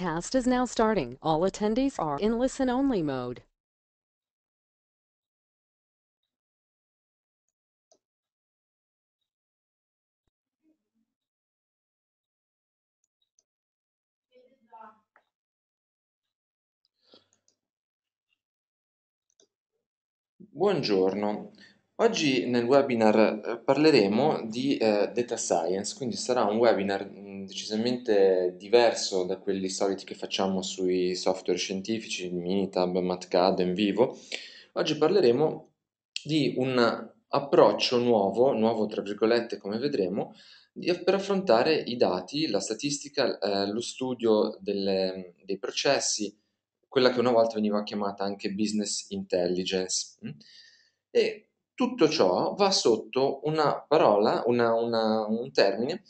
webcast is now starting. All attendees are in listen-only mode. Buongiorno. Oggi nel webinar parleremo di Data Science, quindi sarà un webinar decisamente diverso da quelli soliti che facciamo sui software scientifici, Minitab, Matcad, Envivo. Oggi parleremo di un approccio nuovo tra virgolette, come vedremo, per affrontare i dati, la statistica, lo studio dei processi, quella che una volta veniva chiamata anche business intelligence. E tutto ciò va sotto una parola, un termine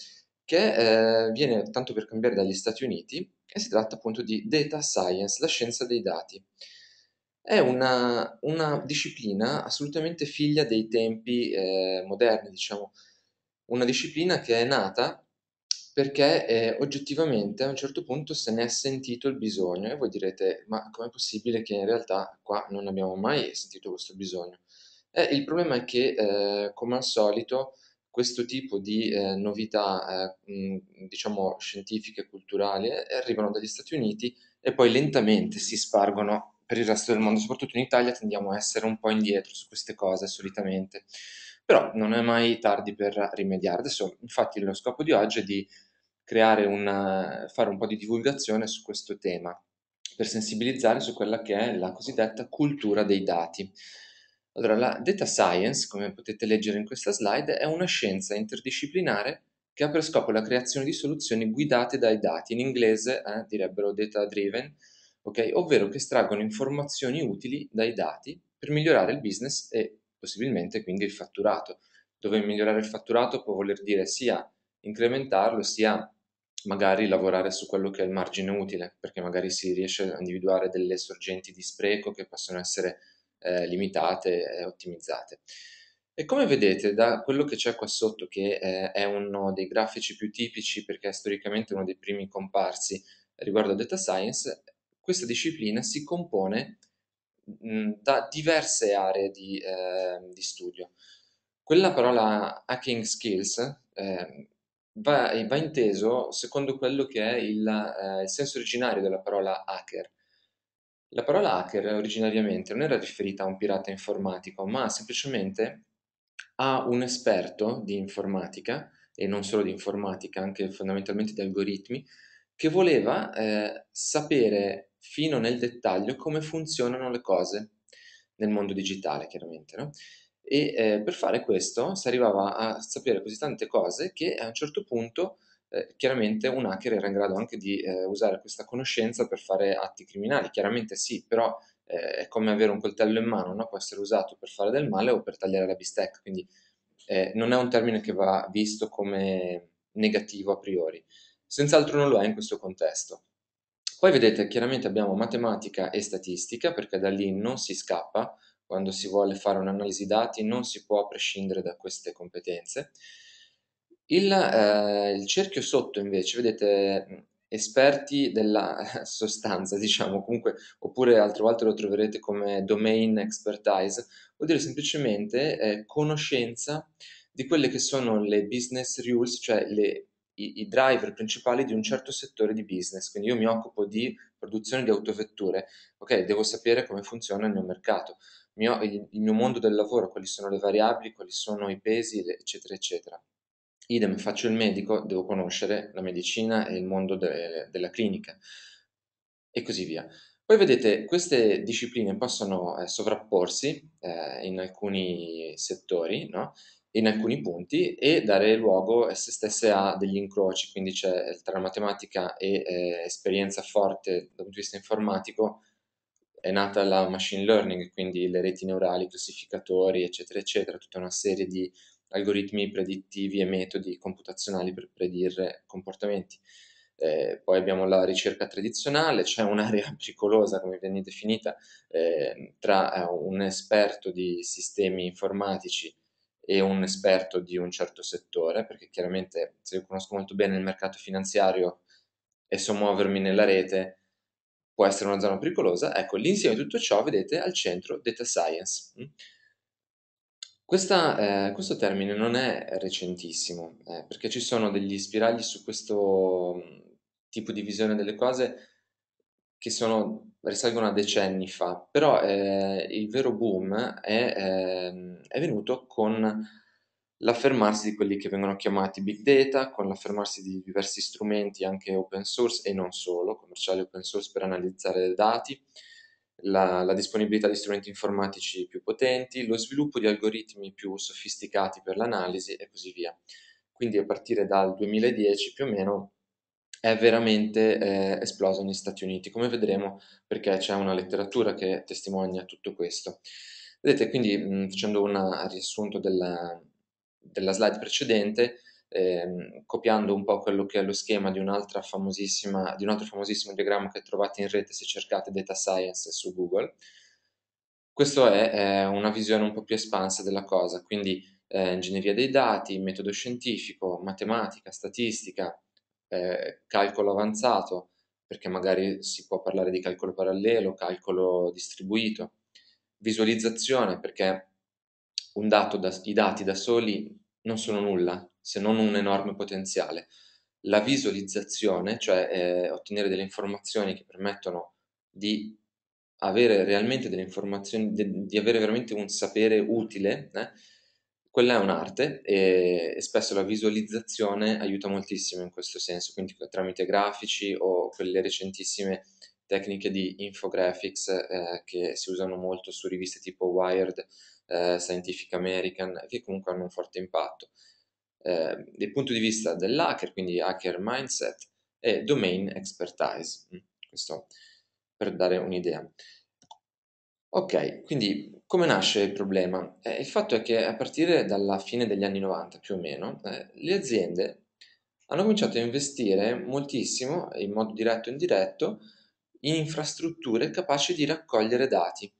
che viene tanto per cambiare dagli Stati Uniti, e si tratta appunto di data science, la scienza dei dati. È una disciplina assolutamente figlia dei tempi moderni, diciamo, una disciplina che è nata perché oggettivamente a un certo punto se ne è sentito il bisogno, e voi direte: ma com'è possibile che in realtà qua non abbiamo mai sentito questo bisogno? Il problema è che, come al solito, questo tipo di novità, diciamo, scientifiche e culturali arrivano dagli Stati Uniti e poi lentamente si spargono per il resto del mondo. Soprattutto in Italia tendiamo a essere un po' indietro su queste cose solitamente, però non è mai tardi per rimediare. Adesso, infatti, lo scopo di oggi è di creare fare un po' di divulgazione su questo tema, per sensibilizzare su quella che è la cosiddetta cultura dei dati. Allora, la data science, come potete leggere in questa slide, è una scienza interdisciplinare che ha per scopo la creazione di soluzioni guidate dai dati, in inglese direbbero data driven, okay? Ovvero che estraggono informazioni utili dai dati per migliorare il business e possibilmente quindi il fatturato, dove migliorare il fatturato può voler dire sia incrementarlo, sia magari lavorare su quello che è il margine utile, perché magari si riesce a individuare delle sorgenti di spreco che possono essere limitate e ottimizzate. E come vedete da quello che c'è qua sotto, che è uno dei grafici più tipici perché è storicamente uno dei primi comparsi riguardo a data science, questa disciplina si compone da diverse aree di studio. Quella parola hacking skills va inteso secondo quello che è il senso originario della parola hacker. La parola hacker originariamente non era riferita a un pirata informatico, ma semplicemente a un esperto di informatica, e non solo di informatica, anche fondamentalmente di algoritmi, che voleva sapere fino nel dettaglio come funzionano le cose nel mondo digitale, chiaramente, no? E per fare questo si arrivava a sapere così tante cose che a un certo punto chiaramente un hacker era in grado anche di usare questa conoscenza per fare atti criminali, chiaramente sì, però è come avere un coltello in mano, no? Può essere usato per fare del male o per tagliare la bistecca, quindi non è un termine che va visto come negativo a priori, senz'altro non lo è in questo contesto. Poi vedete, chiaramente abbiamo matematica e statistica, perché da lì non si scappa, quando si vuole fare un'analisi dati non si può prescindere da queste competenze. Il cerchio sotto invece, vedete, esperti della sostanza, diciamo, comunque, oppure altre volte lo troverete come domain expertise, vuol dire semplicemente conoscenza di quelle che sono le business rules, cioè i driver principali di un certo settore di business. Quindi io mi occupo di produzione di autovetture, ok, devo sapere come funziona il mio mercato, il mio mondo del lavoro, quali sono le variabili, quali sono i pesi, eccetera, eccetera. Idem, faccio il medico, devo conoscere la medicina e il mondo della clinica, e così via. Poi vedete, queste discipline possono sovrapporsi in alcuni settori, no? In alcuni punti, e dare luogo a se stesse a degli incroci, quindi c'è tra matematica e esperienza forte dal punto di vista informatico, è nata la machine learning, quindi le reti neurali, classificatori, eccetera, eccetera, tutta una serie di algoritmi predittivi e metodi computazionali per predire comportamenti. Poi abbiamo la ricerca tradizionale, c'è un'area pericolosa, come viene definita, tra un esperto di sistemi informatici e un esperto di un certo settore, perché chiaramente, se io conosco molto bene il mercato finanziario, e so muovermi nella rete, può essere una zona pericolosa. Ecco, l'insieme di tutto ciò, vedete, al centro Data Science. Questo termine non è recentissimo, perché ci sono degli spiragli su questo tipo di visione delle cose che risalgono a decenni fa, però il vero boom è venuto con l'affermarsi di quelli che vengono chiamati big data, con l'affermarsi di diversi strumenti anche open source e non solo, commerciali open source per analizzare dati, la disponibilità di strumenti informatici più potenti, lo sviluppo di algoritmi più sofisticati per l'analisi e così via. Quindi a partire dal 2010 più o meno è veramente esploso negli Stati Uniti, come vedremo, perché c'è una letteratura che testimonia tutto questo. Vedete, quindi facendo un riassunto della slide precedente, copiando un po' quello che è lo schema di un altro famosissimo diagramma che trovate in rete se cercate Data Science su Google. Questo è una visione un po' più espansa della cosa, quindi ingegneria dei dati, metodo scientifico, matematica, statistica, calcolo avanzato, perché magari si può parlare di calcolo parallelo, calcolo distribuito, visualizzazione, perché i dati da soli non sono nulla, se non un enorme potenziale. La visualizzazione, cioè ottenere delle informazioni che permettono di avere realmente delle informazioni, di avere veramente un sapere utile, quella è un'arte e spesso la visualizzazione aiuta moltissimo in questo senso, quindi tramite grafici o quelle recentissime tecniche di infographics che si usano molto su riviste tipo Wired, Scientific American, che comunque hanno un forte impatto. Dal punto di vista dell'hacker, quindi hacker mindset e domain expertise, questo per dare un'idea. Ok, quindi come nasce il problema? Il fatto è che a partire dalla fine degli anni 90 più o meno, le aziende hanno cominciato a investire moltissimo, in modo diretto e indiretto, in infrastrutture capaci di raccogliere dati.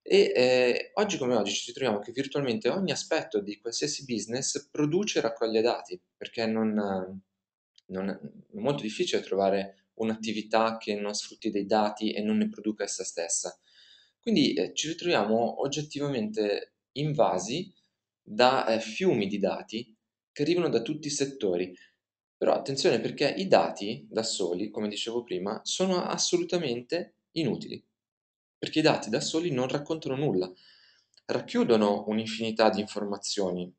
E oggi come oggi ci troviamo che virtualmente ogni aspetto di qualsiasi business produce e raccoglie dati, perché non è molto difficile trovare un'attività che non sfrutti dei dati e non ne produca essa stessa. Quindi ci ritroviamo oggettivamente invasi da fiumi di dati che arrivano da tutti i settori. Però attenzione, perché i dati da soli, come dicevo prima, sono assolutamente inutili, perché i dati da soli non raccontano nulla, racchiudono un'infinità di informazioni,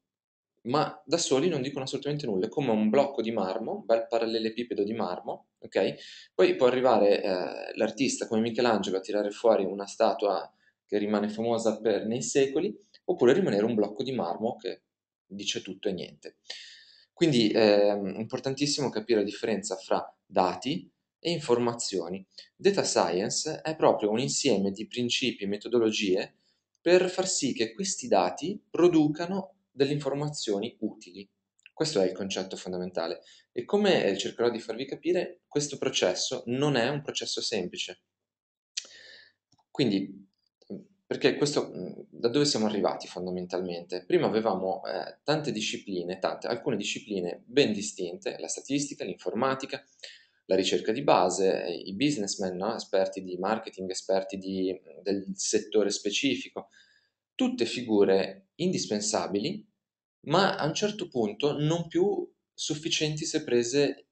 ma da soli non dicono assolutamente nulla, è come un blocco di marmo, un bel parallelepipedo di marmo, ok? Poi può arrivare l'artista come Michelangelo a tirare fuori una statua che rimane famosa nei secoli, oppure rimanere un blocco di marmo che dice tutto e niente. Quindi è importantissimo capire la differenza fra dati e informazioni. Data Science è proprio un insieme di principi e metodologie per far sì che questi dati producano delle informazioni utili. Questo è il concetto fondamentale e, come cercherò di farvi capire, questo processo non è un processo semplice. Quindi, perché da dove siamo arrivati fondamentalmente? Prima avevamo alcune discipline ben distinte, la statistica, l'informatica, la ricerca di base, i businessmen, no? Esperti di marketing, esperti del settore specifico, tutte figure indispensabili, ma a un certo punto non più sufficienti se prese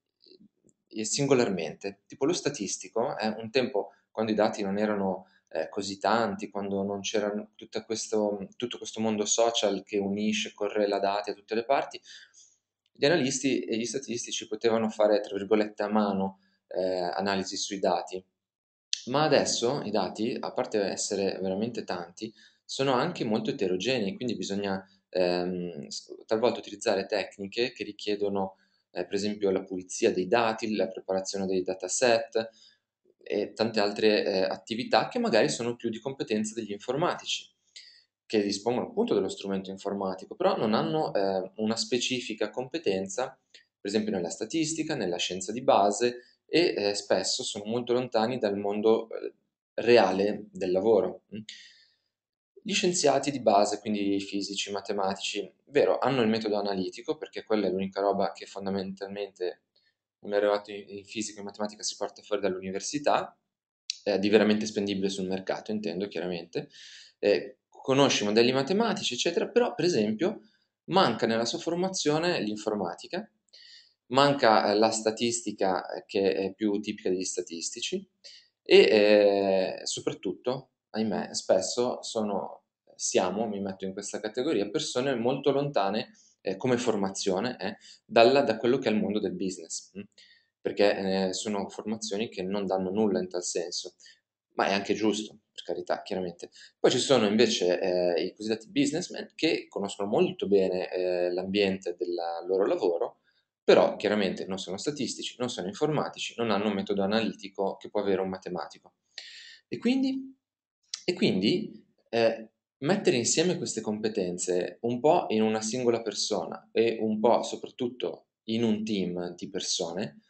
singolarmente. Tipo lo statistico, un tempo, quando i dati non erano così tanti, quando non c'era tutto questo mondo social che unisce, correla dati a tutte le parti, gli analisti e gli statistici potevano fare, tra virgolette, a mano analisi sui dati, ma adesso i dati, a parte essere veramente tanti, sono anche molto eterogenei, quindi bisogna talvolta utilizzare tecniche che richiedono, per esempio, la pulizia dei dati, la preparazione dei dataset e tante altre attività che magari sono più di competenza degli informatici, che dispongono appunto dello strumento informatico, però non hanno una specifica competenza, per esempio nella statistica, nella scienza di base, e spesso sono molto lontani dal mondo reale del lavoro. Gli scienziati di base, quindi fisici, matematici, vero, hanno il metodo analitico, perché quella è l'unica roba che fondamentalmente un laureato in fisica e matematica si porta fuori dall'università, di veramente spendibile sul mercato, intendo chiaramente, conosce i modelli matematici, eccetera, però per esempio manca nella sua formazione l'informatica, manca la statistica che è più tipica degli statistici e soprattutto, ahimè, spesso siamo, mi metto in questa categoria, persone molto lontane come formazione da quello che è il mondo del business, perché sono formazioni che non danno nulla in tal senso, ma è anche giusto, per carità, chiaramente. Poi ci sono invece i cosiddetti businessmen che conoscono molto bene l'ambiente del loro lavoro, però chiaramente non sono statistici, non sono informatici, non hanno un metodo analitico che può avere un matematico. E quindi mettere insieme queste competenze un po' in una singola persona e un po' soprattutto in un team di persone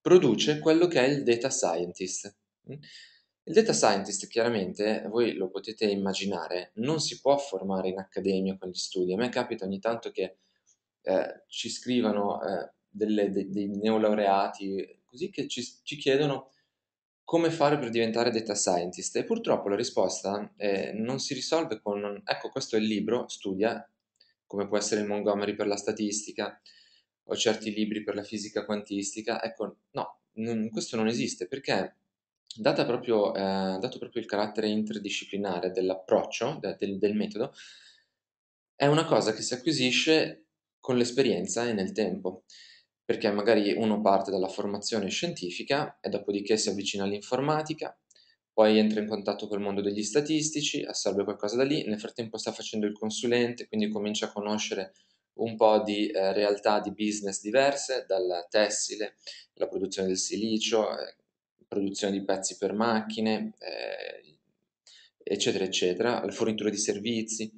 produce quello che è il data scientist. Il data scientist, chiaramente, voi lo potete immaginare, non si può formare in accademia con gli studi. A me capita ogni tanto che ci scrivano dei neolaureati così che ci chiedono come fare per diventare data scientist, e purtroppo la risposta non si risolve con ecco questo è il libro, studia, come può essere il Montgomery per la statistica o certi libri per la fisica quantistica. Ecco, no, questo non esiste, perché dato proprio il carattere interdisciplinare dell'approccio, del metodo, è una cosa che si acquisisce con l'esperienza e nel tempo, perché magari uno parte dalla formazione scientifica e dopodiché si avvicina all'informatica, poi entra in contatto col mondo degli statistici, assorbe qualcosa da lì, nel frattempo sta facendo il consulente, quindi comincia a conoscere un po' di realtà di business diverse, dal tessile, la produzione del silicio, produzione di pezzi per macchine, eccetera eccetera, alla fornitura di servizi,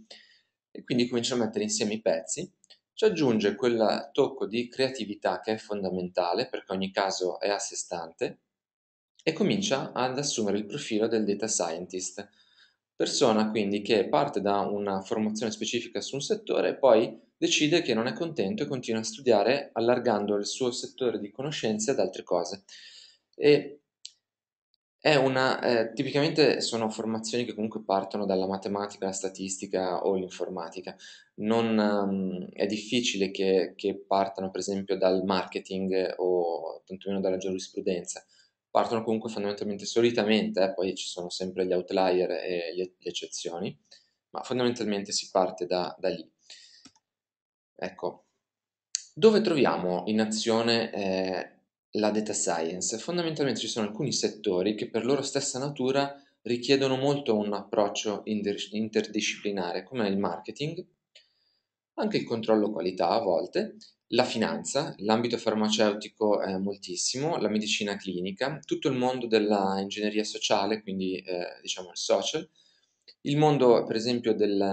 e quindi comincia a mettere insieme i pezzi. Ci aggiunge quel tocco di creatività che è fondamentale, perché ogni caso è a sé stante, e comincia ad assumere il profilo del data scientist, persona quindi che parte da una formazione specifica su un settore e poi decide che non è contento e continua a studiare allargando il suo settore di conoscenze ad altre cose. E tipicamente sono formazioni che comunque partono dalla matematica, la statistica o l'informatica. È difficile che partano per esempio dal marketing o tantomeno dalla giurisprudenza. Partono comunque fondamentalmente, solitamente, poi ci sono sempre gli outlier e le eccezioni, ma fondamentalmente si parte da lì. Ecco, dove troviamo in azione la data science? Fondamentalmente ci sono alcuni settori che per loro stessa natura richiedono molto un approccio interdisciplinare, come il marketing, anche il controllo qualità a volte, la finanza, l'ambito farmaceutico moltissimo, la medicina clinica, tutto il mondo dell'ingegneria sociale, quindi diciamo il social, il mondo per esempio degli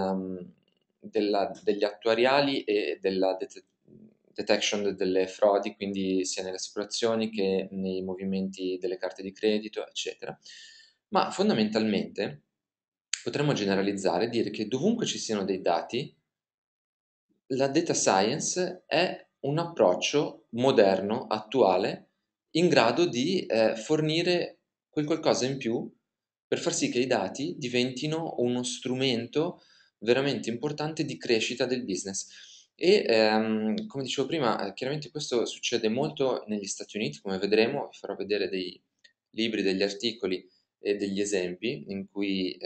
attuariali e della detection delle frodi, quindi sia nelle assicurazioni che nei movimenti delle carte di credito, eccetera. Ma fondamentalmente potremmo generalizzare e dire che dovunque ci siano dei dati, la data science è un approccio moderno, attuale, in grado di fornire quel qualcosa in più per far sì che i dati diventino uno strumento veramente importante di crescita del business. E come dicevo prima, chiaramente questo succede molto negli Stati Uniti, come vedremo, vi farò vedere dei libri, degli articoli e degli esempi in cui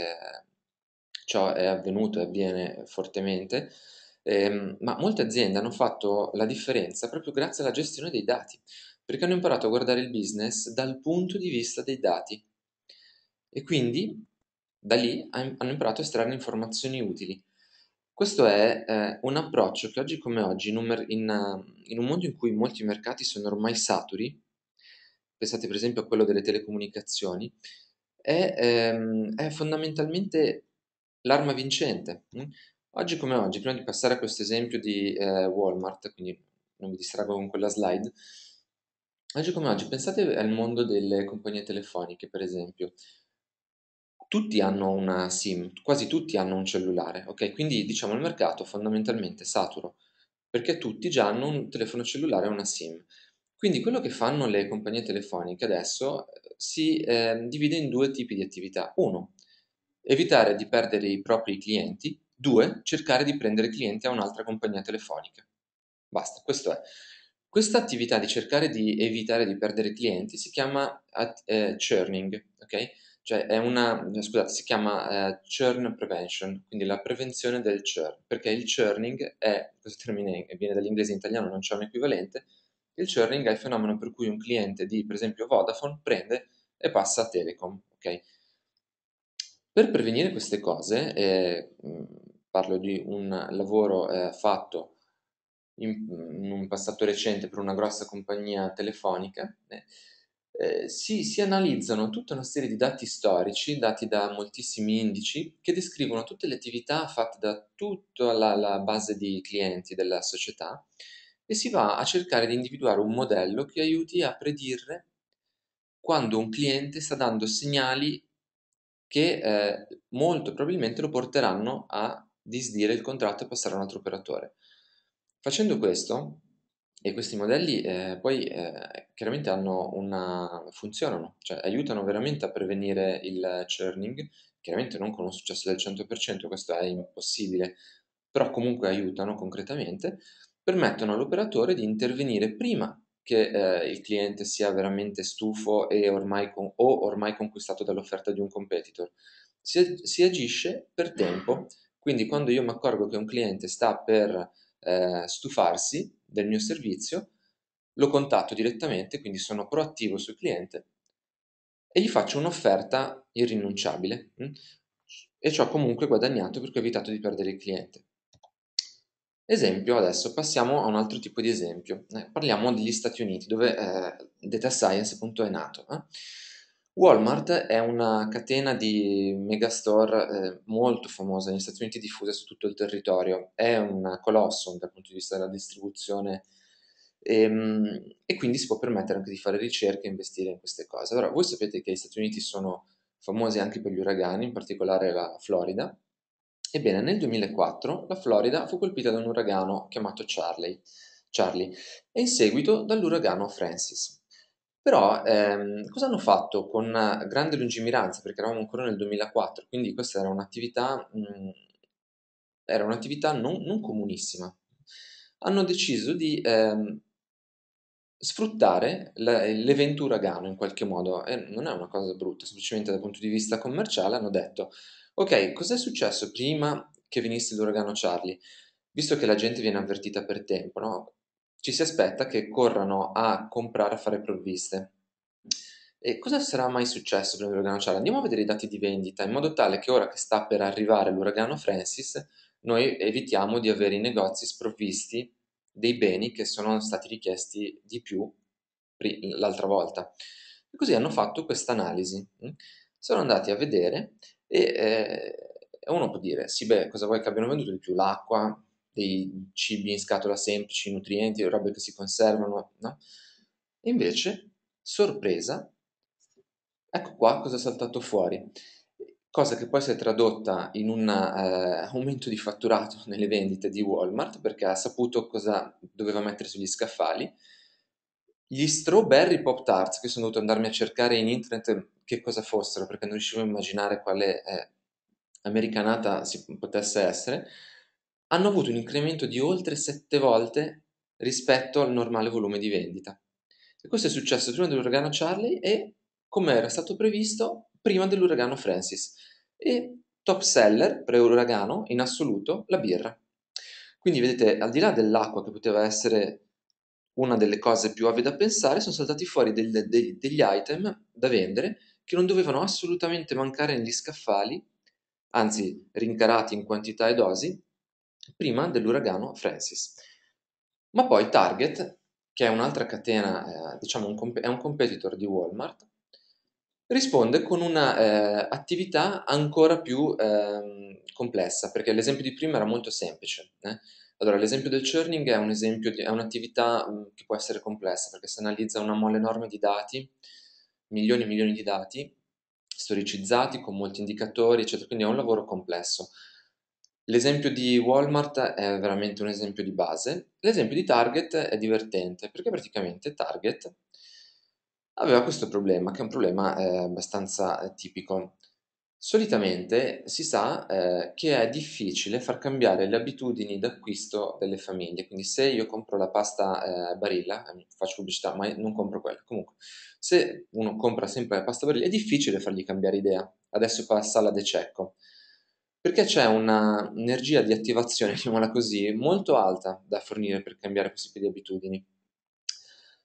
ciò è avvenuto e avviene fortemente, ma molte aziende hanno fatto la differenza proprio grazie alla gestione dei dati, perché hanno imparato a guardare il business dal punto di vista dei dati e quindi da lì hanno imparato a estrarre informazioni utili. Questo è un approccio che oggi come oggi, in un mondo in cui molti mercati sono ormai saturi, pensate per esempio a quello delle telecomunicazioni, è fondamentalmente l'arma vincente. Oggi come oggi, prima di passare a questo esempio di Walmart, quindi non mi distraggo con quella slide, oggi come oggi pensate al mondo delle compagnie telefoniche per esempio. Tutti hanno una SIM, quasi tutti hanno un cellulare, ok? Quindi diciamo il mercato fondamentalmente saturo, perché tutti già hanno un telefono cellulare e una SIM. Quindi quello che fanno le compagnie telefoniche adesso si divide in due tipi di attività. Uno, evitare di perdere i propri clienti. Due, cercare di prendere clienti a un'altra compagnia telefonica. Basta, questo è. Questa attività di cercare di evitare di perdere clienti si chiama churning, ok? Cioè è una, scusate, si chiama churn prevention, quindi la prevenzione del churn, perché il churning è, questo termine viene dall'inglese in italiano, non c'è un equivalente, il churning è il fenomeno per cui un cliente di, per esempio, Vodafone prende e passa a Telecom, ok? Per prevenire queste cose, parlo di un lavoro fatto in un passato recente per una grossa compagnia telefonica, si analizzano tutta una serie di dati storici, dati da moltissimi indici, che descrivono tutte le attività fatte da tutta la base di clienti della società e si va a cercare di individuare un modello che aiuti a predire quando un cliente sta dando segnali che molto probabilmente lo porteranno a disdire il contratto e passare a un altro operatore. Facendo questo, e questi modelli poi chiaramente hanno funzionano, cioè aiutano veramente a prevenire il churning, chiaramente non con un successo del 100%, questo è impossibile, però comunque aiutano concretamente, permettono all'operatore di intervenire prima che il cliente sia veramente stufo e ormai conquistato dall'offerta di un competitor. Si agisce per tempo, quindi quando io mi accorgo che un cliente sta per stufarsi del mio servizio, lo contatto direttamente, quindi sono proattivo sul cliente e gli faccio un'offerta irrinunciabile e ci ho comunque guadagnato perché ho evitato di perdere il cliente. Esempio, adesso passiamo a un altro tipo di esempio, parliamo degli Stati Uniti dove Data Science appunto è nato. Walmart è una catena di megastore molto famosa negli Stati Uniti, diffusa su tutto il territorio, è un colosso dal punto di vista della distribuzione e quindi si può permettere anche di fare ricerca e investire in queste cose. Allora, voi sapete che gli Stati Uniti sono famosi anche per gli uragani, in particolare la Florida. Ebbene, nel 2004 la Florida fu colpita da un uragano chiamato Charley e in seguito dall'uragano Francis. Però cosa hanno fatto con grande lungimiranza, perché eravamo ancora nel 2004, quindi questa era un'attività non comunissima. Hanno deciso di sfruttare l'evento uragano in qualche modo, non è una cosa brutta, semplicemente dal punto di vista commerciale hanno detto: ok, cos'è successo prima che venisse l'uragano Charley? Visto che la gente viene avvertita per tempo, no? Ci si aspetta che corrano a comprare, a fare provviste. E cosa sarà mai successo prima dell'uragano Charley? Andiamo a vedere i dati di vendita, in modo tale che ora che sta per arrivare l'uragano Francis, noi evitiamo di avere i negozi sprovvisti dei beni che sono stati richiesti di più l'altra volta. E così hanno fatto questa analisi. Sono andati a vedere e uno può dire: sì, beh, cosa vuoi che abbiano venduto di più? L'acqua, dei cibi in scatola semplici, nutrienti, robe che si conservano, no? E invece, sorpresa, ecco qua cosa è saltato fuori, cosa che poi si è tradotta in un aumento di fatturato nelle vendite di Walmart, perché ha saputo cosa doveva mettere sugli scaffali. Gli Strawberry Pop Tarts, che sono dovuto andarmi a cercare in internet che cosa fossero, perché non riuscivo a immaginare quale americanata si potesse essere, hanno avuto un incremento di oltre 7 volte rispetto al normale volume di vendita. E questo è successo prima dell'uragano Charley e, come era stato previsto, prima dell'uragano Francis. E top seller pre-uragano in assoluto la birra. Quindi vedete, al di là dell'acqua, che poteva essere una delle cose più ovvie da pensare, sono saltati fuori degli item da vendere che non dovevano assolutamente mancare negli scaffali, anzi rincarati in quantità e dosi, prima dell'uragano Francis. Ma poi Target, che è un'altra catena, diciamo è un competitor di Walmart, risponde con un'attività ancora più complessa, perché l'esempio di prima era molto semplice. Allora, l'esempio del churning è un'attività che può essere complessa, perché si analizza una mole enorme di dati, milioni e milioni di dati, storicizzati, con molti indicatori, eccetera, quindi è un lavoro complesso. L'esempio di Walmart è veramente un esempio di base. L'esempio di Target è divertente perché praticamente Target aveva questo problema, che è un problema abbastanza tipico. Solitamente si sa che è difficile far cambiare le abitudini d'acquisto delle famiglie, quindi se io compro la pasta Barilla, faccio pubblicità ma non compro quella, comunque se uno compra sempre la pasta Barilla è difficile fargli cambiare idea. Adesso passa alla De Cecco, perché c'è un'energia di attivazione, chiamiamola così, molto alta da fornire per cambiare questo tipo di abitudini.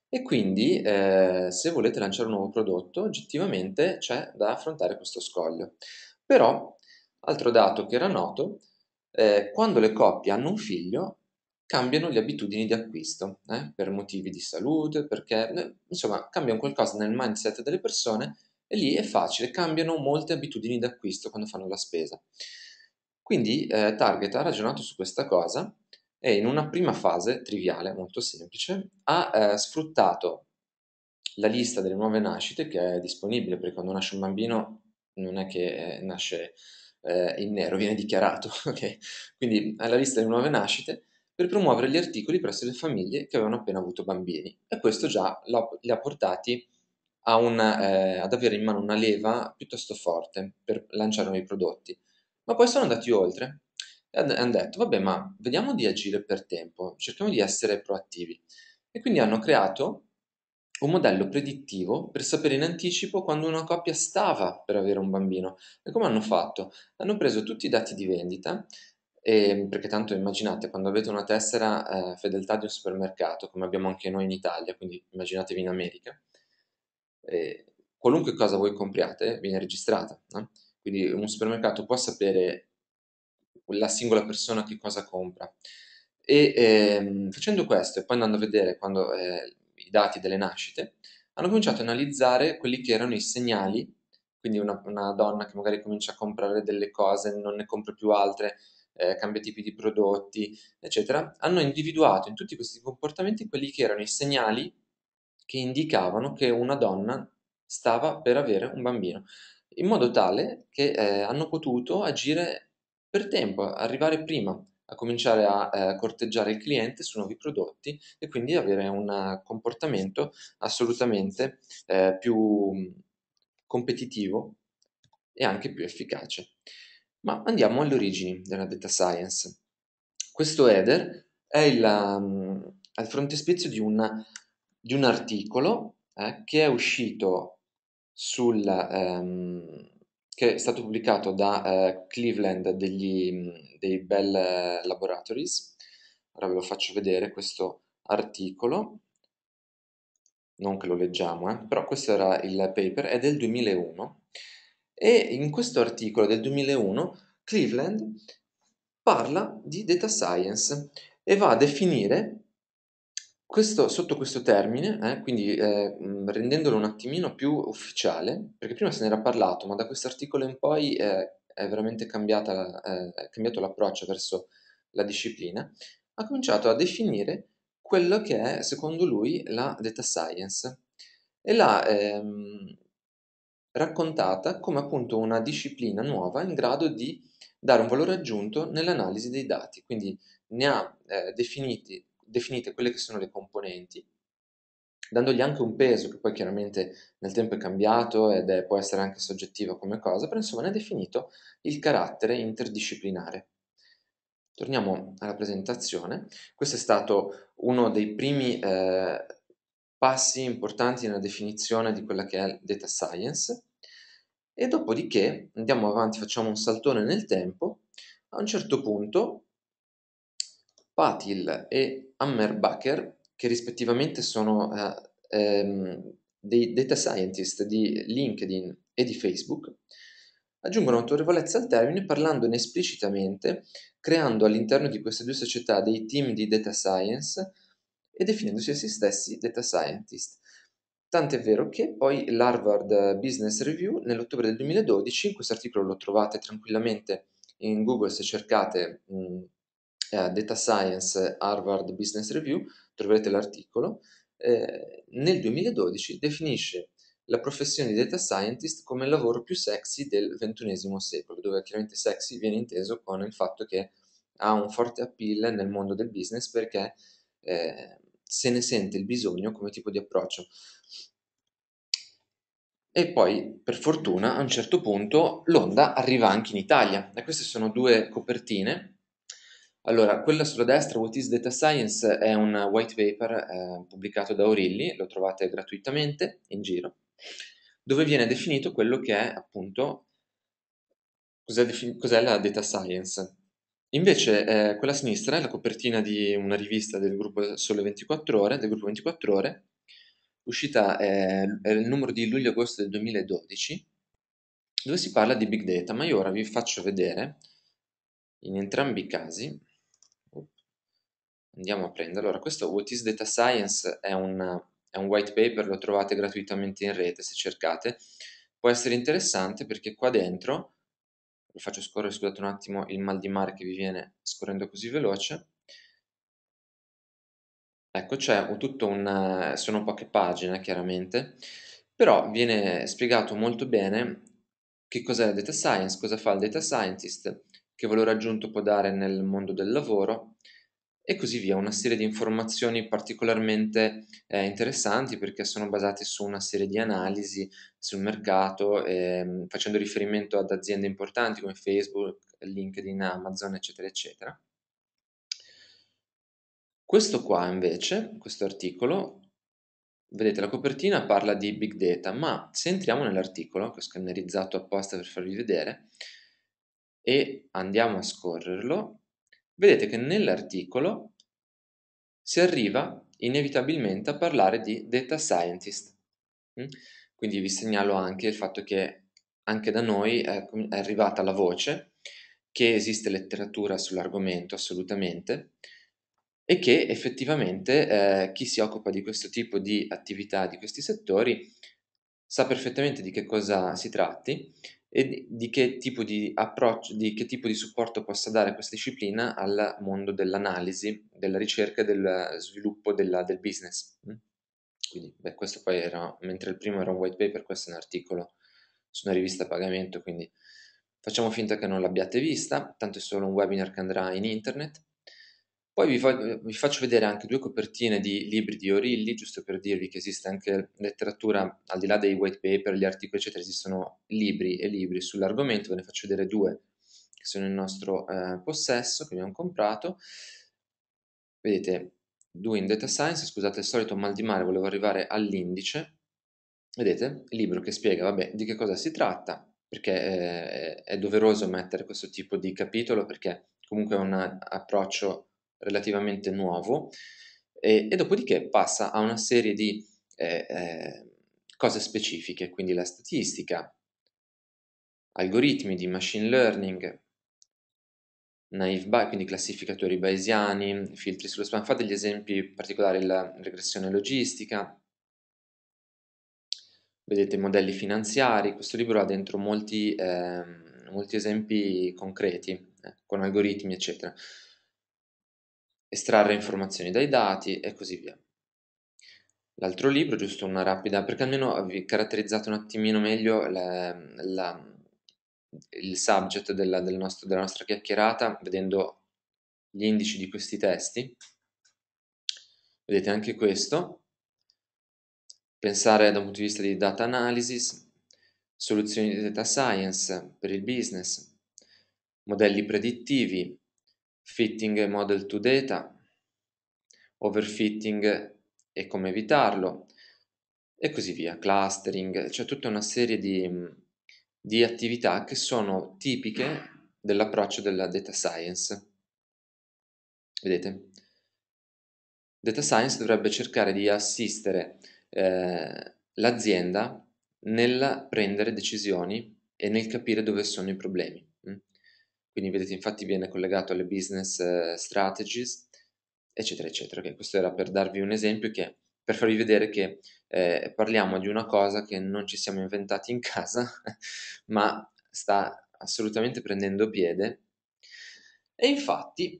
E quindi se volete lanciare un nuovo prodotto, oggettivamente c'è da affrontare questo scoglio. Però, altro dato che era noto, quando le coppie hanno un figlio cambiano le abitudini di acquisto, per motivi di salute, perché insomma cambiano qualcosa nel mindset delle persone, e lì è facile, cambiano molte abitudini d'acquisto quando fanno la spesa. Quindi Target ha ragionato su questa cosa e in una prima fase, triviale, molto semplice, ha sfruttato la lista delle nuove nascite che è disponibile, perché quando nasce un bambino non è che nasce in nero, viene dichiarato, okay? Quindi ha la lista delle nuove nascite per promuovere gli articoli presso le famiglie che avevano appena avuto bambini, e questo già li ha portati ad avere in mano una leva piuttosto forte per lanciare nuovi prodotti. Ma poi sono andati oltre e hanno detto vabbè, ma vediamo di agire per tempo, cerchiamo di essere proattivi, e quindi hanno creato un modello predittivo per sapere in anticipo quando una coppia stava per avere un bambino. E come hanno fatto? Hanno preso tutti i dati di vendita, perché tanto immaginate quando avete una tessera fedeltà di un supermercato, come abbiamo anche noi in Italia, quindi immaginatevi in America, qualunque cosa voi compriate viene registrata, no? Quindi un supermercato può sapere la singola persona che cosa compra, e facendo questo e poi andando a vedere quando, i dati delle nascite, hanno cominciato a analizzare quelli che erano i segnali. Quindi una donna che magari comincia a comprare delle cose, non ne compra più altre, cambia tipi di prodotti eccetera, hanno individuato in tutti questi comportamenti quelli che erano i segnali che indicavano che una donna stava per avere un bambino, in modo tale che hanno potuto agire per tempo, arrivare prima, a cominciare a corteggiare il cliente su nuovi prodotti, e quindi avere un comportamento assolutamente più competitivo e anche più efficace. Ma andiamo alle origini della data science. Questo header è al frontespizio di un articolo che è uscito che è stato pubblicato da Cleveland dei Bell Laboratories. Ora ve lo faccio vedere questo articolo, non che lo leggiamo, però questo era il paper, è del 2001, e in questo articolo del 2001 Cleveland parla di data science e va a definire sotto questo termine, quindi rendendolo un attimino più ufficiale, perché prima se n'era parlato, ma da questo articolo in poi è veramente cambiato l'approccio verso la disciplina. Ha cominciato a definire quello che è, secondo lui, la data science, e l'ha raccontata come appunto una disciplina nuova in grado di dare un valore aggiunto nell'analisi dei dati. Quindi ne ha definite quelle che sono le componenti, dandogli anche un peso che poi chiaramente nel tempo è cambiato ed può essere anche soggettivo come cosa, però insomma ne ha definito il carattere interdisciplinare. Torniamo alla presentazione. Questo è stato uno dei primi passi importanti nella definizione di quella che è data science, e dopodiché andiamo avanti, facciamo un saltone nel tempo. A un certo punto Patil e Hammerbacker, che rispettivamente sono dei data scientist di LinkedIn e di Facebook, aggiungono autorevolezza al termine parlandone esplicitamente, creando all'interno di queste due società dei team di data science e definendosi a se stessi data scientist. Tant'è vero che poi l'Harvard Business Review nell'ottobre del 2012, questo articolo lo trovate tranquillamente in Google se cercate Data Science Harvard Business Review, troverete l'articolo, nel 2012 definisce la professione di data scientist come il lavoro più sexy del XXI secolo, dove chiaramente sexy viene inteso con il fatto che ha un forte appeal nel mondo del business, perché se ne sente il bisogno come tipo di approccio. E poi, per fortuna, a un certo punto l'onda arriva anche in Italia. E queste sono due copertine. Allora, quella sulla destra, What is Data Science, è un white paper pubblicato da Aurilli, lo trovate gratuitamente in giro, dove viene definito quello che è, appunto, cos'è la Data Science. Invece quella a sinistra è la copertina di una rivista del gruppo Sole 24 Ore, del gruppo 24 Ore, uscita il numero di luglio-agosto del 2012, dove si parla di big data, ma io ora vi faccio vedere in entrambi i casi. Andiamo a prenderlo. Allora, questo What is Data Science è un white paper, lo trovate gratuitamente in rete se cercate. Può essere interessante perché qua dentro, vi faccio scorrere, scusate un attimo il mal di mare che vi viene scorrendo così veloce. Ecco, c'è tutto sono poche pagine chiaramente, però viene spiegato molto bene che cos'è la data science, cosa fa il data scientist, che valore aggiunto può dare nel mondo del lavoro e così via. Una serie di informazioni particolarmente interessanti, perché sono basate su una serie di analisi sul mercato, facendo riferimento ad aziende importanti come Facebook, LinkedIn, Amazon, eccetera, eccetera. Questo qua invece, questo articolo, vedete la copertina parla di big data, ma se entriamo nell'articolo, che ho scannerizzato apposta per farvi vedere, e andiamo a scorrerlo, vedete che nell'articolo si arriva inevitabilmente a parlare di data scientist. Quindi vi segnalo anche il fatto che anche da noi è arrivata la voce, che esiste letteratura sull'argomento assolutamente, e che effettivamente chi si occupa di questo tipo di attività, di questi settori, sa perfettamente di che cosa si tratti e di che tipo di approccio, di che tipo di supporto possa dare questa disciplina al mondo dell'analisi, della ricerca e del sviluppo del business. Quindi, questo poi era, mentre il primo era un white paper, questo è un articolo su una rivista a pagamento, quindi facciamo finta che non l'abbiate vista, tanto è solo un webinar che andrà in internet. Poi vi faccio vedere anche due copertine di libri di Aurilli, giusto per dirvi che esiste anche letteratura, al di là dei white paper, gli articoli eccetera, esistono libri e libri sull'argomento. Ve ne faccio vedere due che sono in nostro possesso, che abbiamo comprato. Vedete, Doing Data Science, scusate il solito mal di mare, volevo arrivare all'indice. Vedete, il libro che spiega, vabbè, di che cosa si tratta, perché è doveroso mettere questo tipo di capitolo, perché comunque è un approccio relativamente nuovo, e dopodiché passa a una serie di cose specifiche, quindi la statistica, algoritmi di machine learning, Naive Bayes, quindi classificatori bayesiani, filtri sullo spam, fa degli esempi particolari, la regressione logistica, vedete modelli finanziari. Questo libro ha dentro molti esempi concreti, con algoritmi eccetera, estrarre informazioni dai dati e così via. L'altro libro, giusto una rapida, perché almeno vi caratterizzate un attimino meglio il subject della nostra chiacchierata, vedendo gli indici di questi testi. Vedete anche questo, pensare da un punto di vista di data analysis, soluzioni di data science per il business, modelli predittivi, fitting model to data, overfitting e come evitarlo, e così via, clustering, cioè tutta una serie di attività che sono tipiche dell'approccio della data science. Vedete? Data science dovrebbe cercare di assistere l'azienda nel prendere decisioni e nel capire dove sono i problemi. Quindi vedete, infatti viene collegato alle business strategies, eccetera, eccetera. Okay, questo era per darvi un esempio, per farvi vedere che parliamo di una cosa che non ci siamo inventati in casa, ma sta assolutamente prendendo piede. E infatti,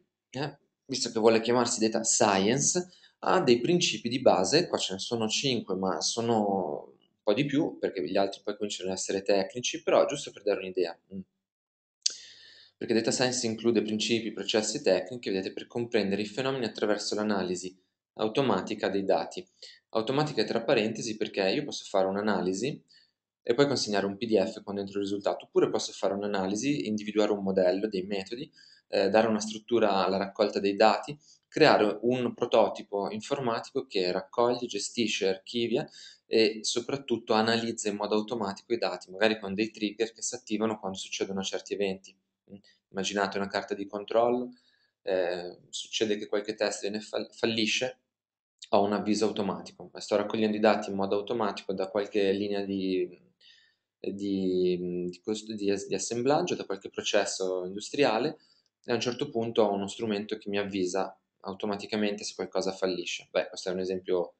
visto che vuole chiamarsi Data Science, ha dei principi di base, qua ce ne sono 5, ma sono po' di più, perché gli altri poi cominciano ad essere tecnici, però giusto per dare un'idea. Perché Data Science include principi, processi e tecniche, vedete, per comprendere i fenomeni attraverso l'analisi automatica dei dati. Automatica tra parentesi perché io posso fare un'analisi e poi consegnare un PDF con dentro il risultato, oppure posso fare un'analisi, individuare un modello, dei metodi, dare una struttura alla raccolta dei dati, creare un prototipo informatico che raccoglie, gestisce, archivia e soprattutto analizza in modo automatico i dati, magari con dei trigger che si attivano quando succedono certi eventi. Immaginate una carta di controllo, succede che qualche test viene fallisce, ho un avviso automatico, sto raccogliendo i dati in modo automatico da qualche linea di assemblaggio, da qualche processo industriale, e a un certo punto ho uno strumento che mi avvisa automaticamente se qualcosa fallisce. Beh, questo è un esempio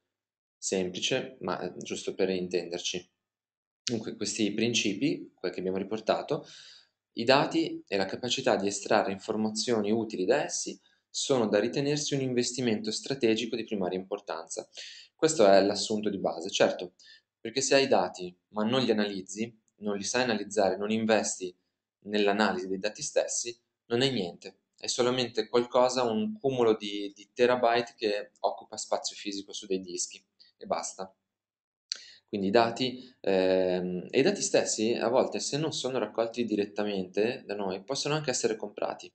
semplice, ma giusto per intenderci. Dunque, questi principi, quelli che abbiamo riportato, i dati e la capacità di estrarre informazioni utili da essi sono da ritenersi un investimento strategico di primaria importanza. Questo è l'assunto di base, certo, perché se hai dati ma non li analizzi, non li sai analizzare, non investi nell'analisi dei dati stessi, non è niente. È solamente qualcosa, un cumulo di terabyte che occupa spazio fisico su dei dischi e basta. Quindi i dati e i dati stessi a volte, se non sono raccolti direttamente da noi, possono anche essere comprati.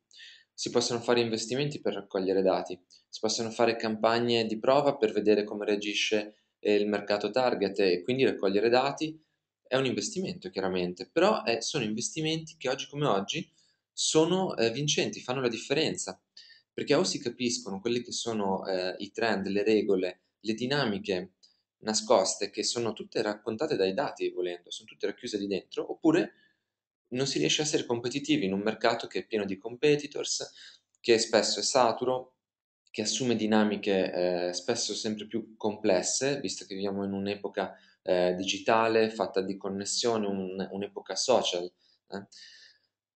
Si possono fare investimenti per raccogliere dati, si possono fare campagne di prova per vedere come reagisce il mercato target, e quindi raccogliere dati è un investimento chiaramente, però sono investimenti che oggi come oggi sono vincenti, fanno la differenza, perché o si capiscono quelli che sono i trend, le regole, le dinamiche nascoste, che sono tutte raccontate dai dati, volendo, sono tutte racchiuse lì dentro, oppure non si riesce a essere competitivi in un mercato che è pieno di competitors, che spesso è saturo, che assume dinamiche spesso sempre più complesse, visto che viviamo in un'epoca digitale, fatta di connessione, un'epoca social.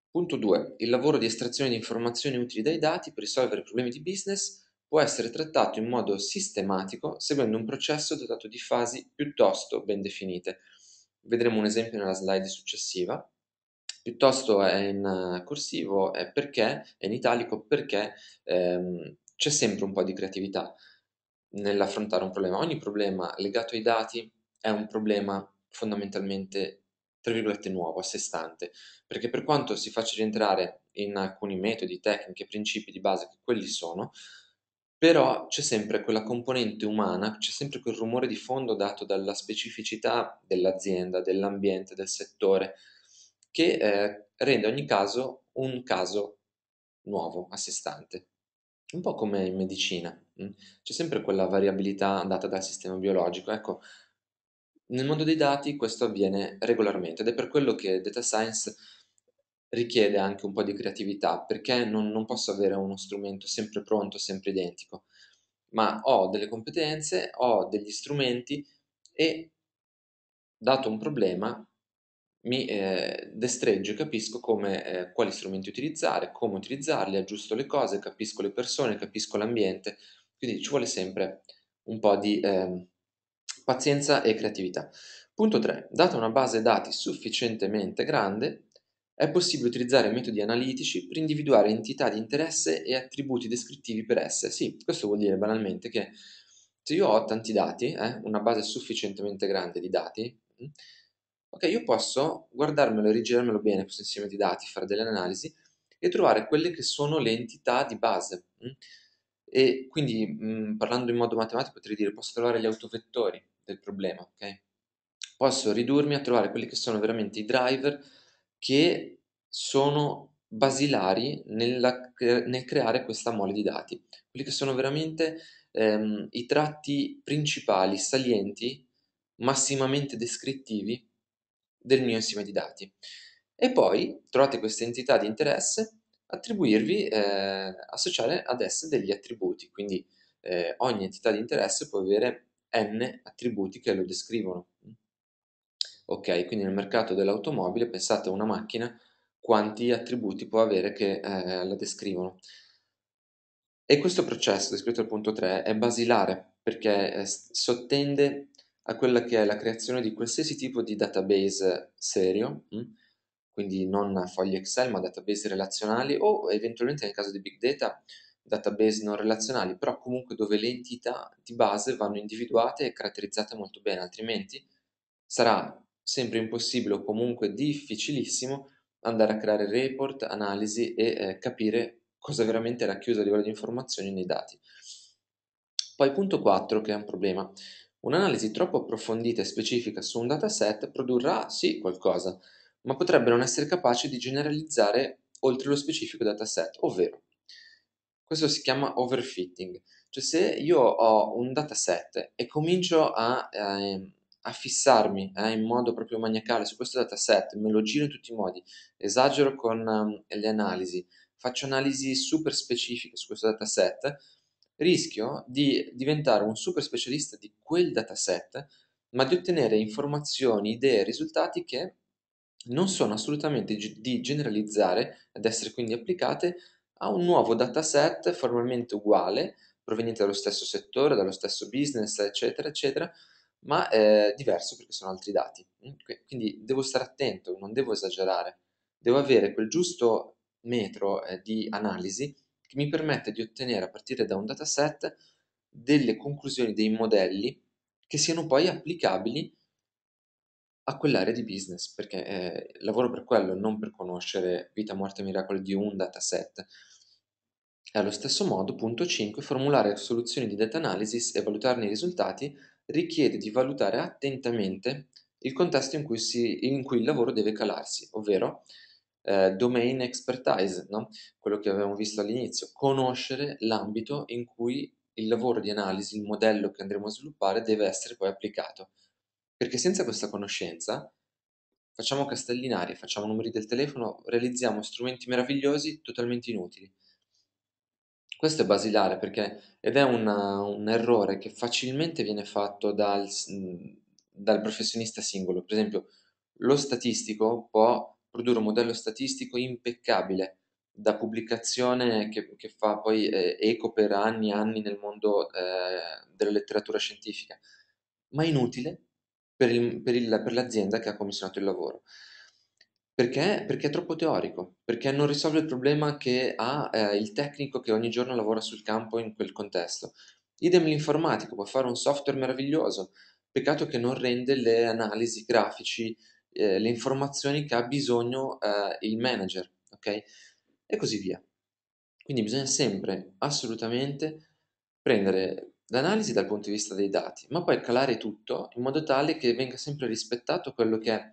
Punto 2. Il lavoro di estrazione di informazioni utili dai dati per risolvere problemi di business può essere trattato in modo sistematico, seguendo un processo dotato di fasi piuttosto ben definite. Vedremo un esempio nella slide successiva. Piuttosto è in corsivo, è perché, è in italico, perché c'è sempre un po' di creatività nell'affrontare un problema. Ogni problema legato ai dati è un problema fondamentalmente, tra virgolette, nuovo, a sé stante, perché per quanto si faccia rientrare in alcuni metodi, tecniche, principi di base che quelli sono, però c'è sempre quella componente umana, c'è sempre quel rumore di fondo dato dalla specificità dell'azienda, dell'ambiente, del settore, che rende ogni caso un caso nuovo, a sé stante. Un po' come in medicina, c'è sempre quella variabilità data dal sistema biologico, ecco. Nel mondo dei dati questo avviene regolarmente ed è per quello che Data Science richiede anche un po' di creatività, perché non posso avere uno strumento sempre pronto, sempre identico, ma ho delle competenze, ho degli strumenti e, dato un problema, mi destreggio e capisco quali strumenti utilizzare, come utilizzarli, aggiusto le cose, capisco le persone, capisco l'ambiente, quindi ci vuole sempre un po' di pazienza e creatività. Punto 3. Data una base dati sufficientemente grande, è possibile utilizzare metodi analitici per individuare entità di interesse e attributi descrittivi per esse. Sì, questo vuol dire banalmente che se io ho tanti dati, una base sufficientemente grande di dati, ok, io posso guardarmelo e rigirarmelo bene questo insieme di dati, fare delle analisi e trovare quelle che sono le entità di base. E quindi, parlando in modo matematico, potrei dire posso trovare gli autovettori del problema, ok? Posso ridurmi a trovare quelli che sono veramente i driver che sono basilari nel creare questa mole di dati, quelli che sono veramente i tratti principali, salienti, massimamente descrittivi del mio insieme di dati. E poi trovate queste entità di interesse, associare ad esse degli attributi, quindi ogni entità di interesse può avere n attributi che lo descrivono. Ok, quindi nel mercato dell'automobile pensate a una macchina, quanti attributi può avere che la descrivono. E questo processo descritto al punto 3 è basilare perché sottende a quella che è la creazione di qualsiasi tipo di database serio, quindi non fogli Excel ma database relazionali o eventualmente nel caso di big data database non relazionali, però comunque dove le entità di base vanno individuate e caratterizzate molto bene, altrimenti sarà sempre impossibile o comunque difficilissimo andare a creare report, analisi e capire cosa veramente è racchiuso a livello di informazioni nei dati. Poi punto 4, che è un problema: un'analisi troppo approfondita e specifica su un dataset produrrà sì qualcosa, ma potrebbe non essere capace di generalizzare oltre lo specifico dataset, ovvero questo si chiama overfitting, cioè se io ho un dataset e comincio a fissarmi in modo proprio maniacale su questo dataset, me lo giro in tutti i modi, esagero con le analisi, faccio analisi super specifiche su questo dataset, rischio di diventare un super specialista di quel dataset, ma di ottenere informazioni, idee, risultati che non sono assolutamente di generalizzare ed essere quindi applicate a un nuovo dataset formalmente uguale, proveniente dallo stesso settore, dallo stesso business, eccetera, eccetera, ma diverso perché sono altri dati. Quindi devo stare attento, non devo esagerare, devo avere quel giusto metro di analisi che mi permette di ottenere a partire da un dataset delle conclusioni, dei modelli che siano poi applicabili a quell'area di business, perché lavoro per quello, non per conoscere vita, morte e miracoli di un dataset. E allo stesso modo, punto 5, formulare soluzioni di data analysis e valutarne i risultati richiede di valutare attentamente il contesto in cui il lavoro deve calarsi, ovvero domain expertise, no? Quello che avevamo visto all'inizio, conoscere l'ambito in cui il lavoro di analisi, il modello che andremo a sviluppare deve essere poi applicato, perché senza questa conoscenza facciamo castellinari, facciamo numeri del telefono, realizziamo strumenti meravigliosi totalmente inutili. Questo è basilare perché, ed è un errore che facilmente viene fatto dal professionista singolo. Per esempio, lo statistico può produrre un modello statistico impeccabile da pubblicazione che fa poi eco per anni e anni nel mondo della letteratura scientifica, ma inutile per l'azienda che ha commissionato il lavoro. Perché? Perché è troppo teorico, perché non risolve il problema che ha il tecnico che ogni giorno lavora sul campo in quel contesto. Idem l'informatico, può fare un software meraviglioso, peccato che non rende le analisi, grafici, le informazioni che ha bisogno il manager, ok? E così via. Quindi bisogna sempre, assolutamente, prendere l'analisi dal punto di vista dei dati, ma poi calare tutto in modo tale che venga sempre rispettato quello che è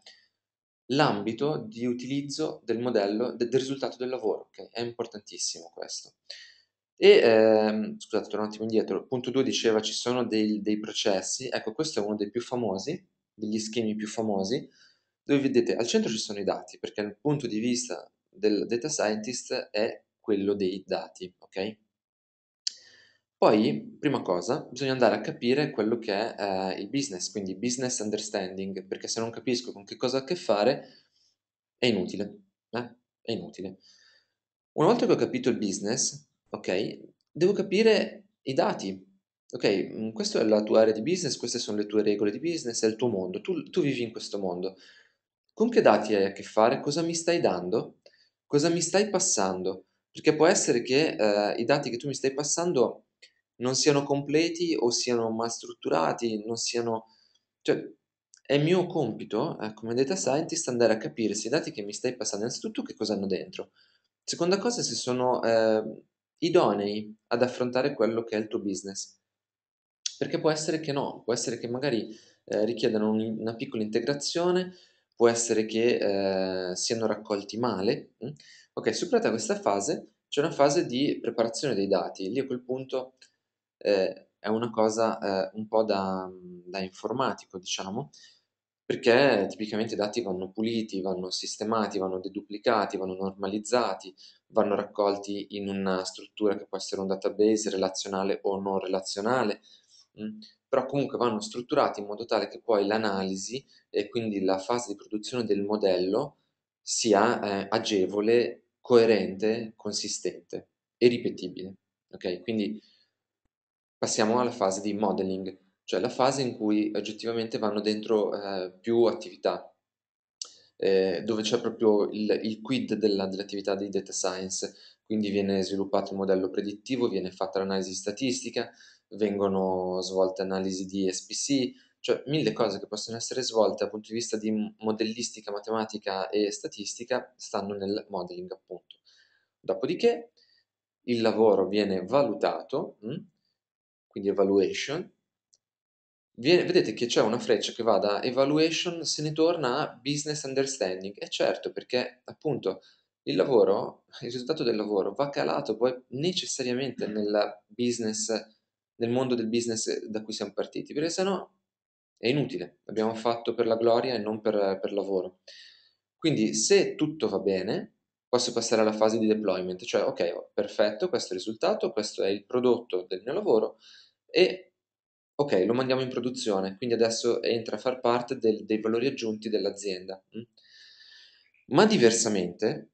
l'ambito di utilizzo del modello, del risultato del lavoro, okay? È importantissimo questo. E scusate, torno un attimo indietro. Punto 2 diceva ci sono dei processi. Ecco, questo è uno dei più famosi, degli schemi più famosi, dove vedete al centro ci sono i dati, perché il punto di vista del data scientist è quello dei dati, ok? Poi, prima cosa, bisogna andare a capire quello che è il business, quindi business understanding, perché se non capisco con che cosa ha a che fare è inutile, è inutile. Una volta che ho capito il business, ok, devo capire i dati, ok, questa è la tua area di business, queste sono le tue regole di business, è il tuo mondo, tu vivi in questo mondo, con che dati hai a che fare, cosa mi stai dando, cosa mi stai passando, perché può essere che i dati che tu mi stai passando non siano completi o siano mal strutturati, non siano... Cioè, è mio compito, come data scientist, andare a capire se i dati che mi stai passando, innanzitutto, che cosa hanno dentro. Seconda cosa, se sono idonei ad affrontare quello che è il tuo business. Perché può essere che no, può essere che magari richiedano una piccola integrazione, può essere che siano raccolti male. Ok, superata questa fase, c'è una fase di preparazione dei dati. Lì a quel punto... è una cosa un po' da informatico, diciamo, perché tipicamente i dati vanno puliti, vanno sistemati, vanno deduplicati, vanno normalizzati, vanno raccolti in una struttura che può essere un database relazionale o non relazionale, però comunque vanno strutturati in modo tale che poi l'analisi e quindi la fase di produzione del modello sia agevole, coerente, consistente e ripetibile, ok? Quindi passiamo alla fase di modeling, cioè la fase in cui oggettivamente vanno dentro più attività, dove c'è proprio il quid dell'attività di data science. Quindi viene sviluppato il modello predittivo, viene fatta l'analisi statistica, vengono svolte analisi di SPC, cioè mille cose che possono essere svolte dal punto di vista di modellistica, matematica e statistica stanno nel modeling, appunto. Dopodiché il lavoro viene valutato, quindi evaluation. Vedete che c'è una freccia che va da evaluation, se ne torna a business understanding. E certo, perché appunto il lavoro, il risultato del lavoro va calato poi necessariamente nel business, nel mondo del business da cui siamo partiti, perché sennò è inutile, l'abbiamo fatto per la gloria e non per lavoro. Quindi se tutto va bene posso passare alla fase di deployment, cioè ok, perfetto, questo è il risultato, questo è il prodotto del mio lavoro e ok, lo mandiamo in produzione, quindi adesso entra a far parte dei valori aggiunti dell'azienda. Ma diversamente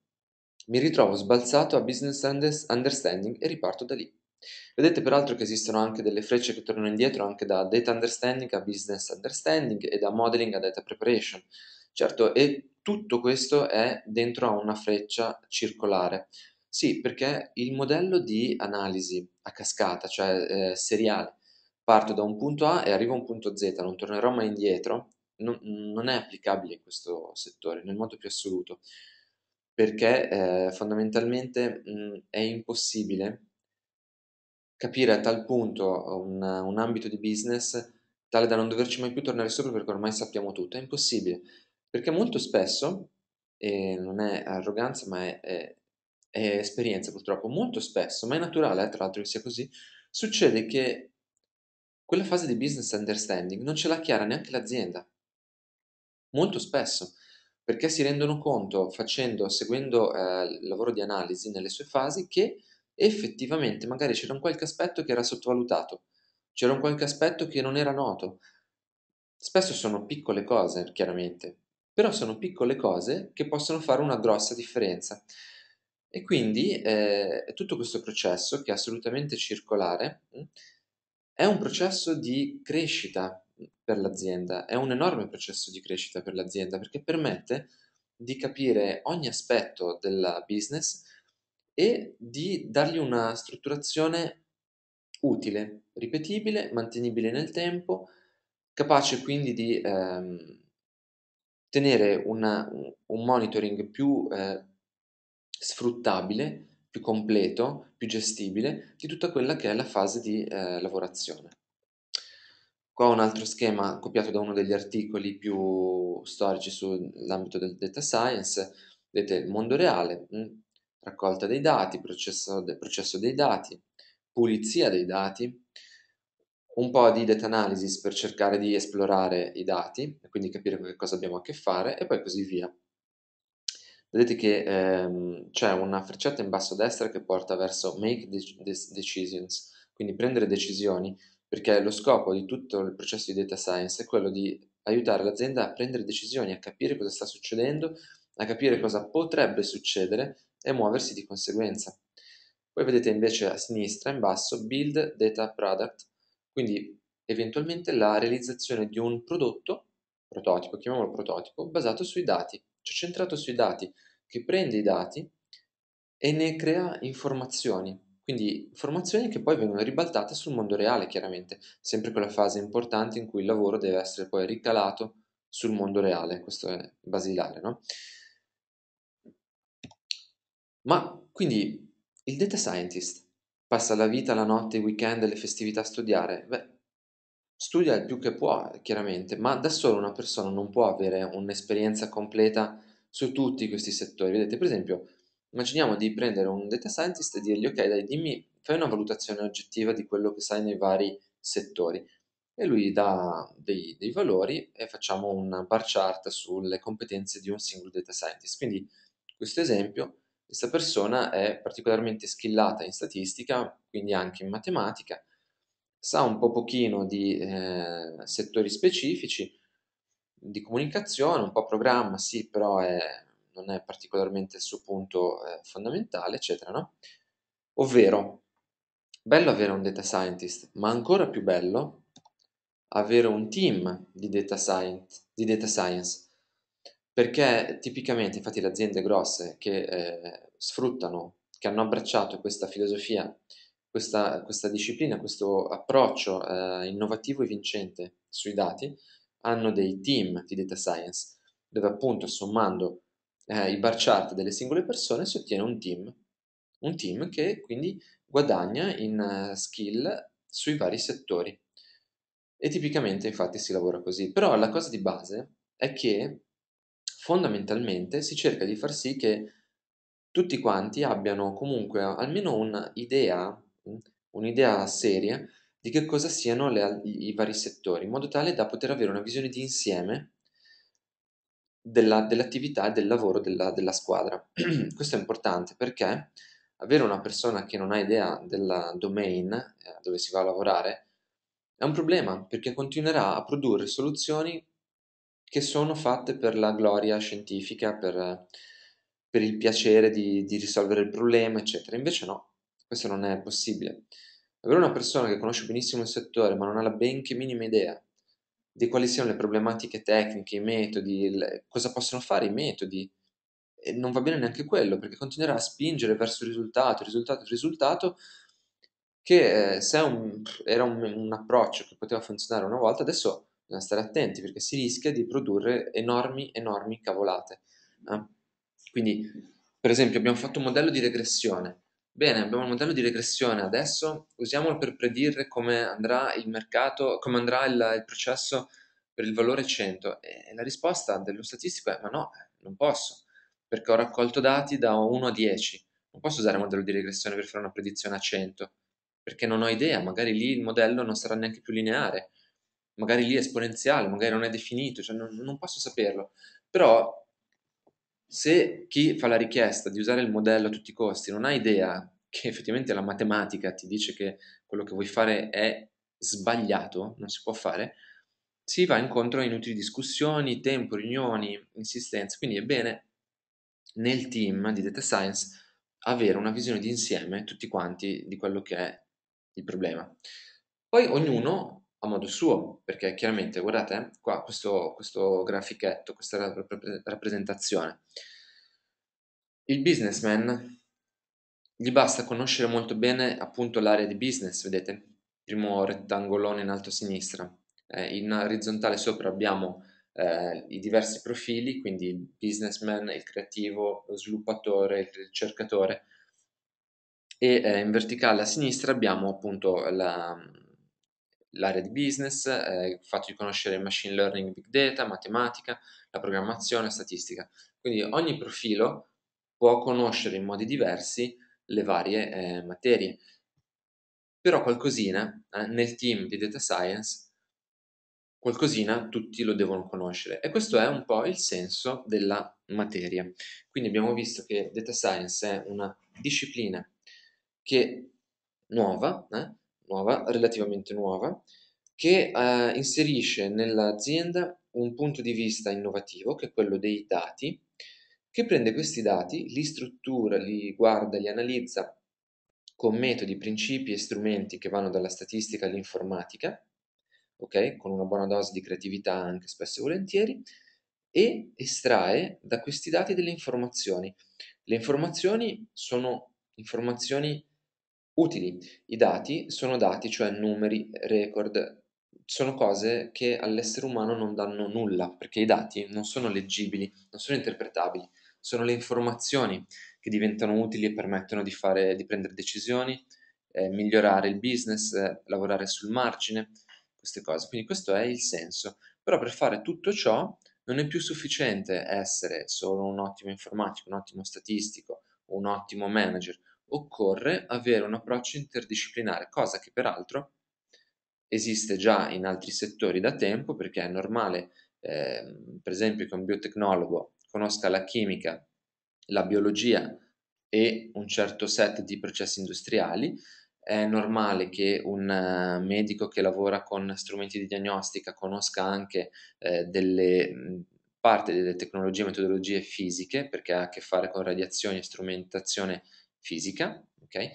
mi ritrovo sbalzato a business understanding e riparto da lì. Vedete peraltro che esistono anche delle frecce che tornano indietro, anche da data understanding a business understanding e da modeling a data preparation. Certo, e tutto questo è dentro a una freccia circolare. Sì, perché il modello di analisi a cascata, cioè seriale, parto da un punto A e arrivo a un punto Z, non tornerò mai indietro, non è applicabile in questo settore nel modo più assoluto, perché fondamentalmente è impossibile capire a tal punto un ambito di business tale da non doverci mai più tornare sopra, perché ormai sappiamo tutto. È impossibile, perché molto spesso, e non è arroganza ma è esperienza purtroppo, molto spesso, ma è naturale tra l'altro che sia così, succede che quella fase di business understanding non ce l'ha chiara neanche l'azienda, molto spesso, perché si rendono conto seguendo il lavoro di analisi nelle sue fasi che effettivamente magari c'era un qualche aspetto che era sottovalutato, c'era un qualche aspetto che non era noto. Spesso sono piccole cose, chiaramente, però sono piccole cose che possono fare una grossa differenza. E quindi tutto questo processo, che è assolutamente circolare, è un processo di crescita per l'azienda, è un enorme processo di crescita per l'azienda, perché permette di capire ogni aspetto del business e di dargli una strutturazione utile, ripetibile, mantenibile nel tempo, capace quindi di tenere un monitoring più sfruttabile, più completo, più gestibile di tutta quella che è la fase di lavorazione. Qua un altro schema copiato da uno degli articoli più storici sull'ambito del data science. Vedete il mondo reale, raccolta dei dati, processo dei dati, pulizia dei dati, un po' di data analysis per cercare di esplorare i dati e quindi capire che cosa abbiamo a che fare, e poi così via. Vedete che c'è una freccetta in basso a destra che porta verso make decisions, quindi prendere decisioni, perché lo scopo di tutto il processo di data science è quello di aiutare l'azienda a prendere decisioni, a capire cosa sta succedendo, a capire cosa potrebbe succedere e muoversi di conseguenza. Poi vedete invece a sinistra in basso build data product, quindi eventualmente la realizzazione di un prodotto, prototipo, chiamiamolo prototipo, basato sui dati, cioè centrato sui dati, che prende i dati e ne crea informazioni, quindi informazioni che poi vengono ribaltate sul mondo reale, chiaramente, sempre quella fase importante in cui il lavoro deve essere poi ricalato sul mondo reale, questo è basilare, no? Ma quindi il data scientist passa la vita, la notte, i weekend e le festività a studiare? Beh, studia il più che può, chiaramente, ma da solo una persona non può avere un'esperienza completa su tutti questi settori. Vedete, per esempio, immaginiamo di prendere un data scientist e dirgli: ok, dai, dimmi, fai una valutazione oggettiva di quello che sai nei vari settori. E lui dà dei valori e facciamo una bar chart sulle competenze di un singolo data scientist. Quindi, questo esempio, questa persona è particolarmente skillata in statistica, quindi anche in matematica, sa un po' pochino di settori specifici, di comunicazione, un po' programma, sì, però non è particolarmente il suo punto fondamentale, eccetera, no? Ovvero, bello avere un data scientist, ma ancora più bello avere un team di data science, perché tipicamente, infatti, le aziende grosse che sfruttano, che hanno abbracciato questa filosofia, questa disciplina, questo approccio innovativo e vincente sui dati, hanno dei team di data science, dove appunto sommando i bar chart delle singole persone si ottiene un team che quindi guadagna in skill sui vari settori, e tipicamente infatti si lavora così. Però la cosa di base è che fondamentalmente si cerca di far sì che tutti quanti abbiano comunque almeno un'idea seria di che cosa siano i vari settori, in modo tale da poter avere una visione di insieme dell'attività e del lavoro della squadra. Questo è importante perché avere una persona che non ha idea del domain dove si va a lavorare è un problema, perché continuerà a produrre soluzioni che sono fatte per la gloria scientifica, per il piacere di risolvere il problema, eccetera. Invece no, questo non è possibile. Avere una persona che conosce benissimo il settore ma non ha la benché minima idea di quali siano le problematiche tecniche, i metodi, cosa possono fare i metodi, e non va bene neanche quello, perché continuerà a spingere verso il risultato, che se era un approccio che poteva funzionare una volta, adesso bisogna stare attenti, perché si rischia di produrre enormi cavolate. Quindi, per esempio, abbiamo fatto un modello di regressione. Bene, abbiamo un modello di regressione, adesso usiamolo per predire come andrà il mercato, come andrà il processo per il valore 100. E la risposta dello statistico è: ma no, non posso, perché ho raccolto dati da 1 a 10. Non posso usare il modello di regressione per fare una predizione a 100, perché non ho idea, magari lì il modello non sarà neanche più lineare, magari lì è esponenziale, magari non è definito, cioè non posso saperlo. Però se chi fa la richiesta di usare il modello a tutti i costi non ha idea che effettivamente la matematica ti dice che quello che vuoi fare è sbagliato, non si può fare, si va incontro a inutili discussioni, tempo, riunioni, insistenze. Quindi è bene nel team di data science avere una visione di insieme, tutti quanti, di quello che è il problema. Poi ognuno a modo suo, perché chiaramente, guardate, qua questo grafichetto, questa rappresentazione, il businessman gli basta conoscere molto bene appunto l'area di business, vedete, primo rettangolone in alto a sinistra, in orizzontale sopra abbiamo i diversi profili, quindi il businessman, il creativo, lo sviluppatore, il ricercatore, e in verticale a sinistra abbiamo appunto l'area di business, il fatto di conoscere machine learning, big data, matematica, la programmazione, statistica. Quindi ogni profilo può conoscere in modi diversi le varie materie. Però qualcosina, nel team di data science, qualcosina tutti lo devono conoscere. E questo è un po' il senso della materia. Quindi abbiamo visto che data science è una disciplina che relativamente nuova, che inserisce nell'azienda un punto di vista innovativo, che è quello dei dati, che prende questi dati, li struttura, li guarda, li analizza con metodi, principi e strumenti che vanno dalla statistica all'informatica, ok? Con una buona dose di creatività anche, spesso e volentieri, e estrae da questi dati delle informazioni. Le informazioni sono informazioni utili. I dati sono dati, cioè numeri, record, sono cose che all'essere umano non danno nulla, perché i dati non sono leggibili, non sono interpretabili, sono le informazioni che diventano utili e permettono di prendere decisioni, migliorare il business, lavorare sul margine, queste cose. Quindi questo è il senso. Però per fare tutto ciò non è più sufficiente essere solo un ottimo informatico, un ottimo statistico, un ottimo manager. Occorre avere un approccio interdisciplinare, cosa che peraltro esiste già in altri settori da tempo, perché è normale, per esempio, che un biotecnologo conosca la chimica, la biologia e un certo set di processi industriali. È normale che un medico che lavora con strumenti di diagnostica conosca anche parte delle tecnologie e metodologie fisiche, perché ha a che fare con radiazioni e strumentazione fisica, ok?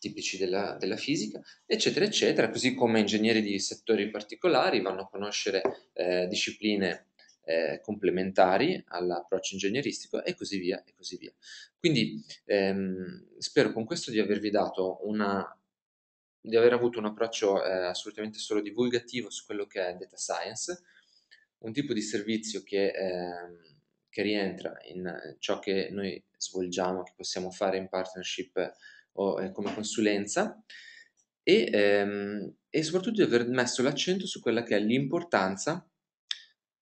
tipici della fisica, eccetera, eccetera, così come ingegneri di settori particolari vanno a conoscere discipline complementari all'approccio ingegneristico e così via, e così via. Quindi spero con questo di avervi dato di aver avuto un approccio assolutamente solo divulgativo su quello che è Data Science, un tipo di servizio che rientra in ciò che noi svolgiamo, che possiamo fare in partnership o come consulenza, e soprattutto di aver messo l'accento su quella che è l'importanza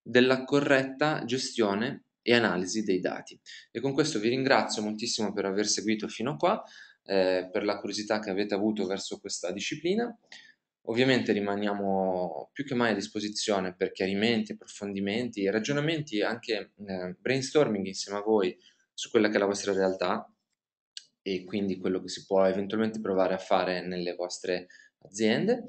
della corretta gestione e analisi dei dati. E con questo vi ringrazio moltissimo per aver seguito fino a qua, per la curiosità che avete avuto verso questa disciplina. Ovviamente rimaniamo più che mai a disposizione per chiarimenti, approfondimenti, ragionamenti, anche brainstorming insieme a voi su quella che è la vostra realtà e quindi quello che si può eventualmente provare a fare nelle vostre aziende,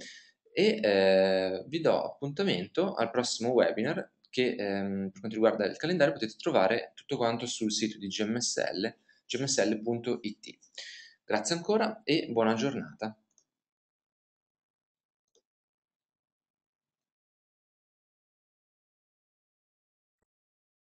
e vi do appuntamento al prossimo webinar che per quanto riguarda il calendario potete trovare tutto quanto sul sito di gmsl, gmsl.it. Grazie ancora e buona giornata.